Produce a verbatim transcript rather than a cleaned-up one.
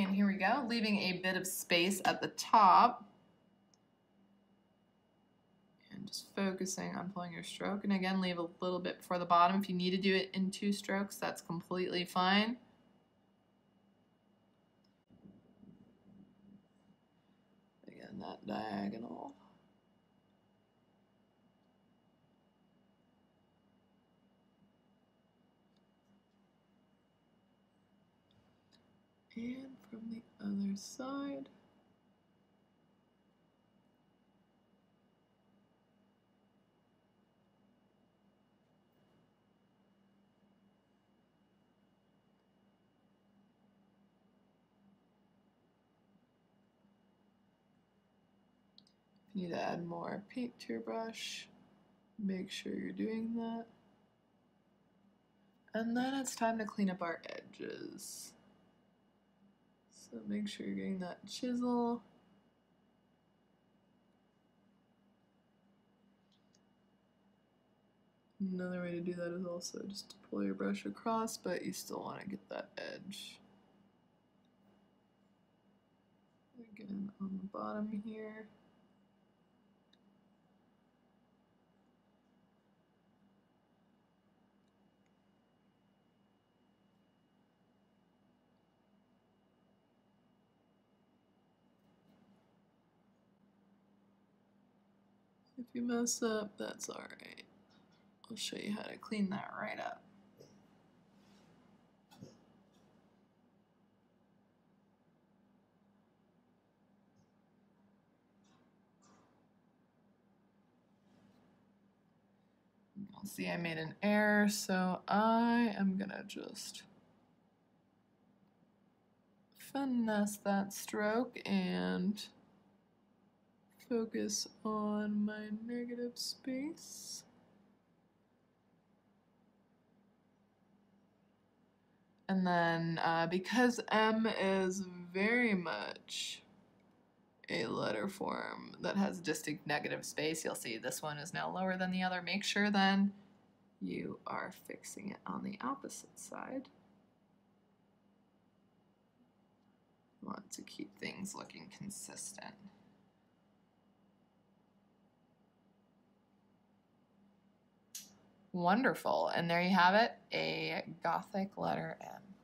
And here we go, leaving a bit of space at the top. And just focusing on pulling your stroke. And again, leave a little bit for the bottom. If you need to do it in two strokes, that's completely fine. Again, that diagonal. And from the other side. If you need to add more paint to your brush, make sure you're doing that. And then it's time to clean up our edges. So make sure you're getting that chisel. Another way to do that is also just to pull your brush across, but you still want to get that edge. Again, on the bottom here. If you mess up, that's alright. I'll show you how to clean that right up. You'll see I made an error, so I am gonna just finesse that stroke and focus on my negative space. And then uh, because M is very much a letter form that has distinct negative space, you'll see this one is now lower than the other. Make sure then you are fixing it on the opposite side. You want to keep things looking consistent. Wonderful. And there you have it, a Gothic letter M.